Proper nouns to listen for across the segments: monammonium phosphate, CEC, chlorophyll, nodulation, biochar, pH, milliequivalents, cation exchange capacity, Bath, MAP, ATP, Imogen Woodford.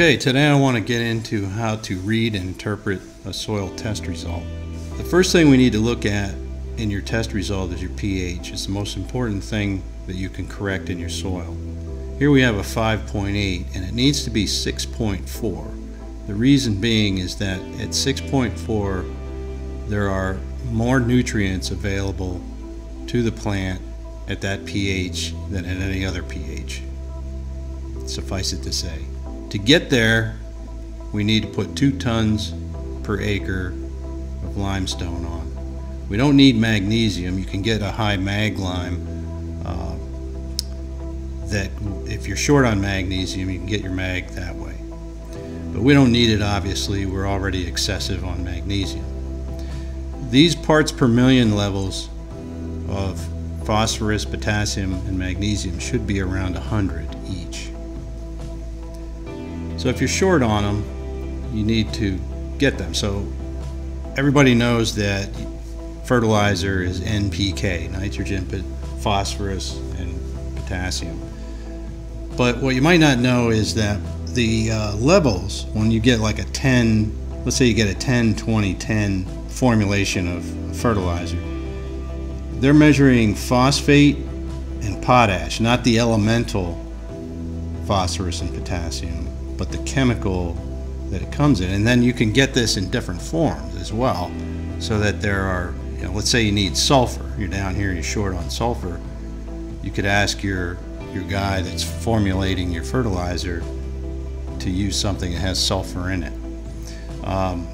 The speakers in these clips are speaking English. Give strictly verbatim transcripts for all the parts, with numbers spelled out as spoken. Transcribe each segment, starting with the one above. Okay, today I want to get into how to read and interpret a soil test result. The first thing we need to look at in your test result is your pH. It's the most important thing that you can correct in your soil. Here we have a five point eight and it needs to be six point four. The reason being is that at six point four there are more nutrients available to the plant at that pH than at any other pH. Suffice it to say. To get there, we need to put two tons per acre of limestone on. We don't need magnesium. You can get a high mag lime uh, that if you're short on magnesium, you can get your mag that way. But we don't need it, obviously. We're already excessive on magnesium. These parts per million levels of phosphorus, potassium, and magnesium should be around one hundred each. So if you're short on them, you need to get them. So everybody knows that fertilizer is N P K, nitrogen, phosphorus, and potassium. But what you might not know is that the uh, levels, when you get like a ten, let's say you get a ten, twenty, ten formulation of fertilizer, they're measuring phosphate and potash, not the elemental phosphorus and potassium, but the chemical that it comes in. And then you can get this in different forms as well, so that there are, you know, let's say you need sulfur. You're down here, you're short on sulfur. You could ask your, your guy that's formulating your fertilizer to use something that has sulfur in it. Um,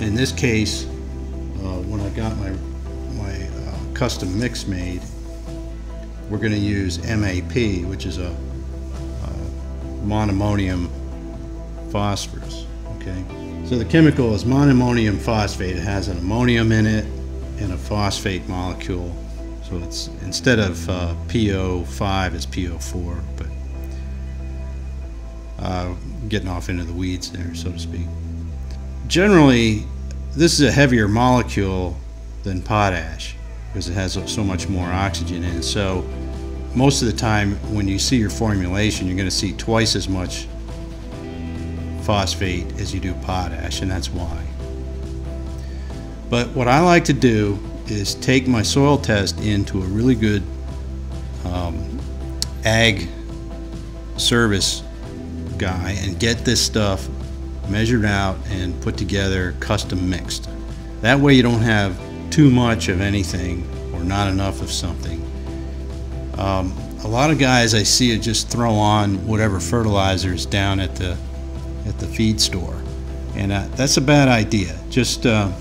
in this case, uh, when I got my, my uh, custom mix made, we're gonna use M A P, which is a monammonium phosphorus. Okay, so the chemical is monammonium phosphate. It has an ammonium in it and a phosphate molecule, so it's instead of uh, P O five it's P O four, but uh, getting off into the weeds there, so to speak. Generally this is a heavier molecule than potash because it has so much more oxygen in it, so most of the time when you see your formulation you're going to see twice as much phosphate as you do potash, and that's why. But what I like to do is take my soil test into a really good um, ag service guy and get this stuff measured out and put together custom mixed. That way you don't have too much of anything or not enough of something. Um, a lot of guys I see just throw on whatever fertilizers down at the at the feed store, and uh, that's a bad idea. Just uh,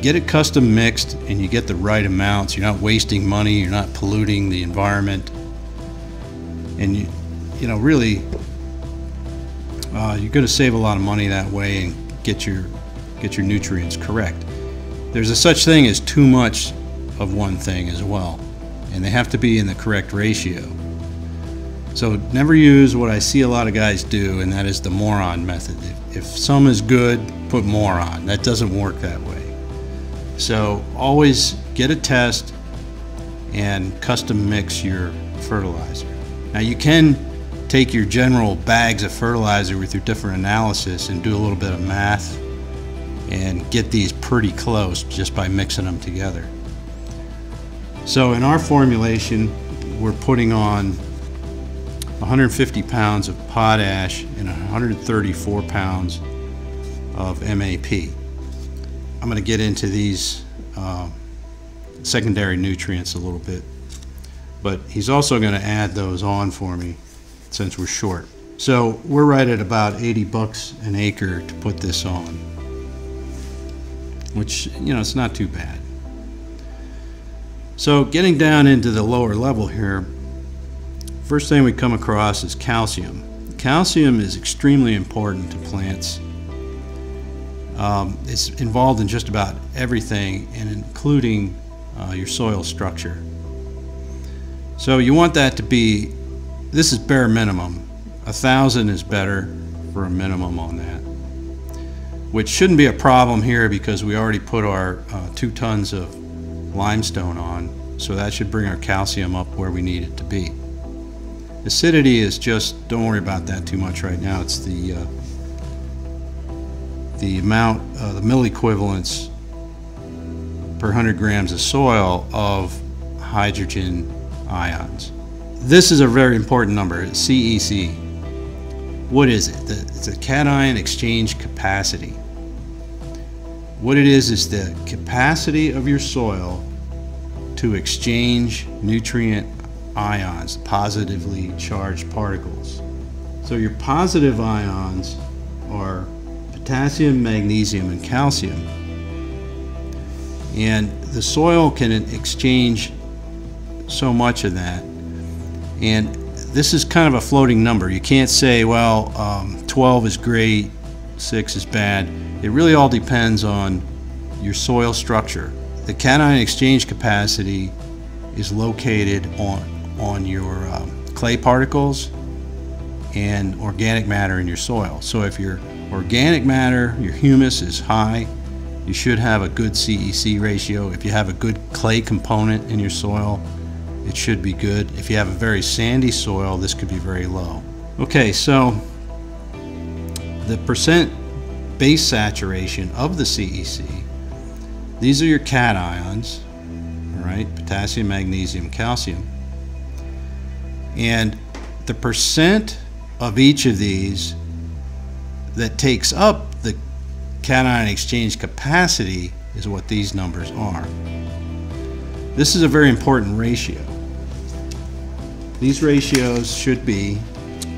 get it custom mixed, and you get the right amounts. You're not wasting money. You're not polluting the environment, and you you know really uh, you're going to save a lot of money that way and get your get your nutrients correct. There's a such thing as too much of one thing as well, and they have to be in the correct ratio. So never use what I see a lot of guys do, and that is the moron method. If, if some is good, put more on. That doesn't work that way. So always get a test and custom mix your fertilizer. Now you can take your general bags of fertilizer with your different analysis and do a little bit of math and get these pretty close just by mixing them together. So in our formulation, we're putting on one hundred fifty pounds of potash and one hundred thirty-four pounds of M A P. I'm going to get into these uh, secondary nutrients a little bit, but he's also going to add those on for me since we're short. So we're right at about eighty bucks an acre to put this on, which, you know, it's not too bad. So getting down into the lower level here, first thing we come across is calcium. Calcium is extremely important to plants. Um, it's involved in just about everything, and including uh, your soil structure. So you want that to be, this is bare minimum. A thousand is better for a minimum on that, which shouldn't be a problem here because we already put our uh, two tons of limestone on, so that should bring our calcium up where we need it to be. Acidity is just, don't worry about that too much right now. It's the uh, the amount, uh, the milliequivalents per one hundred grams of soil of hydrogen ions. This is a very important number, C E C. What is it? It's a cation exchange capacity. What it is is the capacity of your soil to exchange nutrient ions, positively charged particles. So your positive ions are potassium, magnesium, and calcium. And the soil can exchange so much of that. And this is kind of a floating number. You can't say, well, um, twelve is great, six is bad. It really all depends on your soil structure. The cation exchange capacity is located on, on your um, clay particles and organic matter in your soil. So if your organic matter, your humus is high, you should have a good C E C ratio. If you have a good clay component in your soil, it should be good. If you have a very sandy soil, this could be very low. Okay, so the percent base saturation of the C E C, these are your cations, all right, potassium, magnesium, calcium. And the percent of each of these that takes up the cation exchange capacity is what these numbers are. This is a very important ratio. These ratios should be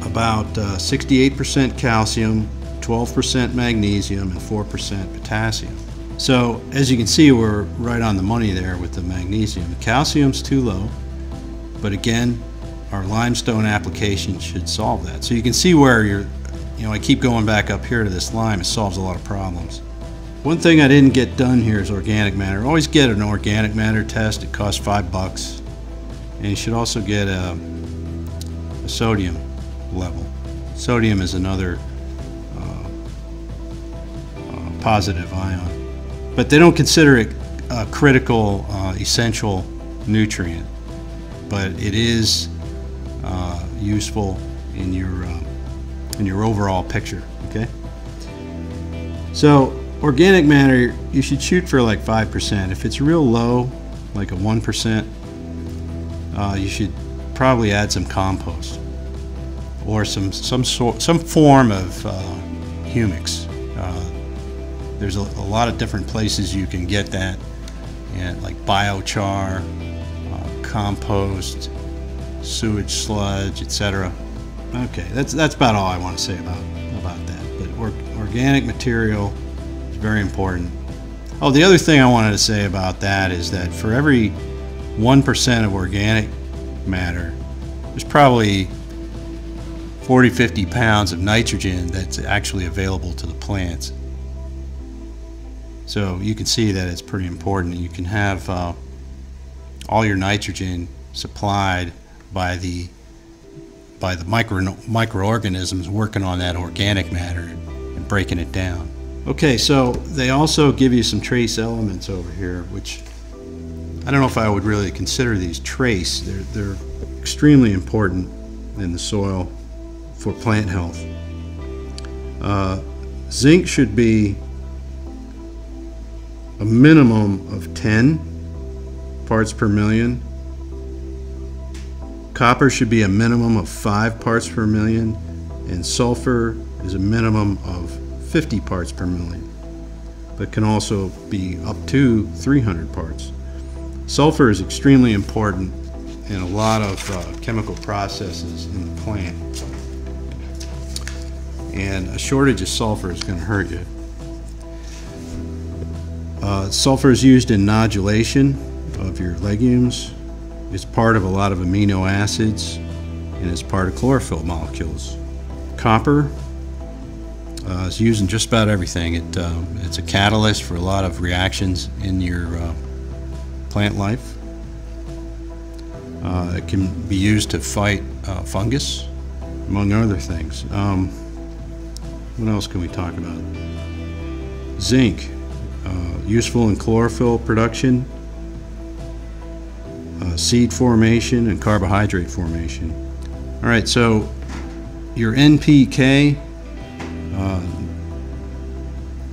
about uh, sixty-eight percent calcium, twelve percent magnesium, and four percent potassium. So as you can see, we're right on the money there with the magnesium. The calcium's too low, but again, our limestone application should solve that. So you can see where you're, you know, I keep going back up here to this lime. It solves a lot of problems. One thing I didn't get done here is organic matter. Always get an organic matter test. It costs five bucks. And you should also get a, a sodium level. Sodium is another uh, uh, positive ion. But they don't consider it a critical uh, essential nutrient. But it is uh, useful in your, uh, in your overall picture, okay? So, organic matter, you should shoot for like five percent. If it's real low, like a one percent, uh, you should probably add some compost or some some sort some form of uh, humics. Uh, there's a, a lot of different places you can get that, and like biochar, uh, compost, sewage sludge, et cetera. Okay, that's that's about all I want to say about about that. But or, organic material. Very important. Oh, the other thing I wanted to say about that is that for every one percent of organic matter, there's probably forty, fifty pounds of nitrogen that's actually available to the plants. So you can see that it's pretty important. You can have uh, all your nitrogen supplied by the by the micro, microorganisms working on that organic matter and breaking it down. Okay, so they also give you some trace elements over here, which I don't know if I would really consider these trace. They're, they're extremely important in the soil for plant health. Uh, zinc should be a minimum of ten parts per million. Copper should be a minimum of five parts per million, and sulfur is a minimum of fifty parts per million, but can also be up to three hundred parts. Sulfur is extremely important in a lot of uh, chemical processes in the plant. And a shortage of sulfur is going to hurt you. Uh, sulfur is used in nodulation of your legumes. It's part of a lot of amino acids, and it's part of chlorophyll molecules. Copper. Uh, it's used in just about everything. It, uh, it's a catalyst for a lot of reactions in your uh, plant life. Uh, it can be used to fight uh, fungus, among other things. Um, what else can we talk about? Zinc, uh, useful in chlorophyll production, uh, seed formation, and carbohydrate formation. All right, so your N P K uh,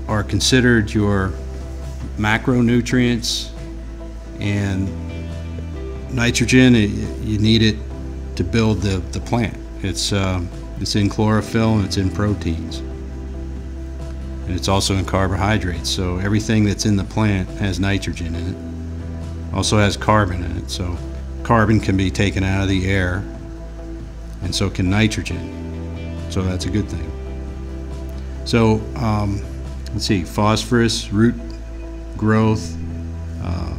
are considered your macronutrients, and nitrogen, it, you need it to build the, the plant. It's, uh, it's in chlorophyll and it's in proteins. And it's also in carbohydrates, so everything that's in the plant has nitrogen in it. Also has carbon in it, so carbon can be taken out of the air, and so can nitrogen. So that's a good thing. So um, let's see, phosphorus, root growth. Uh,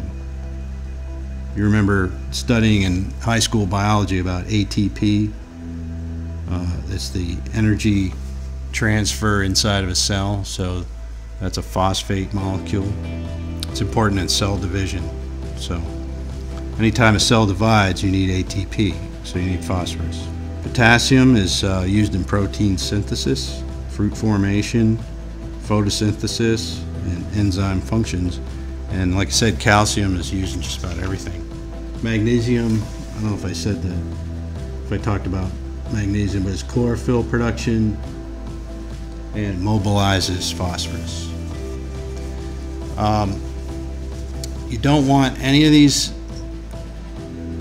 you remember studying in high school biology about A T P. Uh, it's the energy transfer inside of a cell, so that's a phosphate molecule. It's important in cell division. So anytime a cell divides, you need A T P, so you need phosphorus. Potassium is uh, used in protein synthesis, fruit formation, photosynthesis, and enzyme functions. And like I said, calcium is used in just about everything. Magnesium, I don't know if I said that, if I talked about magnesium, but it's chlorophyll production, and mobilizes phosphorus. Um, you don't want any of these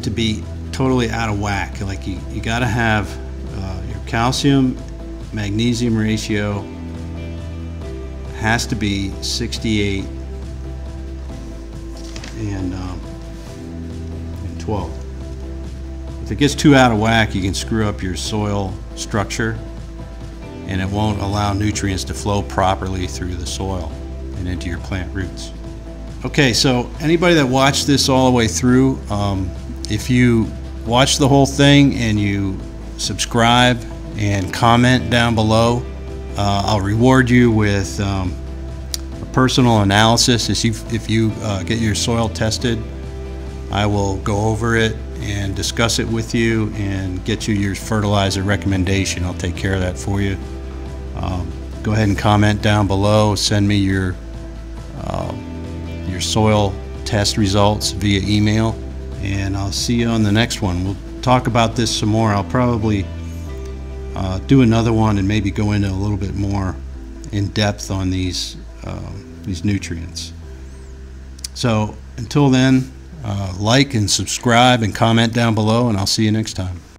to be totally out of whack. Like you, you gotta have uh, your calcium magnesium ratio has to be sixty-eight and, um, and twelve. If it gets too out of whack, you can screw up your soil structure, and it won't allow nutrients to flow properly through the soil and into your plant roots. Okay, so anybody that watched this all the way through, um, if you watch the whole thing and you subscribe and comment down below, uh, I'll reward you with um, a personal analysis. If you, if you uh, get your soil tested, I will go over it and discuss it with you and get you your fertilizer recommendation. I'll take care of that for you. Um, go ahead and comment down below. Send me your uh, your soil test results via email, and I'll see you on the next one. We'll talk about this some more. I'll probably uh, do another one and maybe go into a little bit more in depth on these uh, these nutrients. So until then, Uh, like and subscribe and comment down below, and I'll see you next time.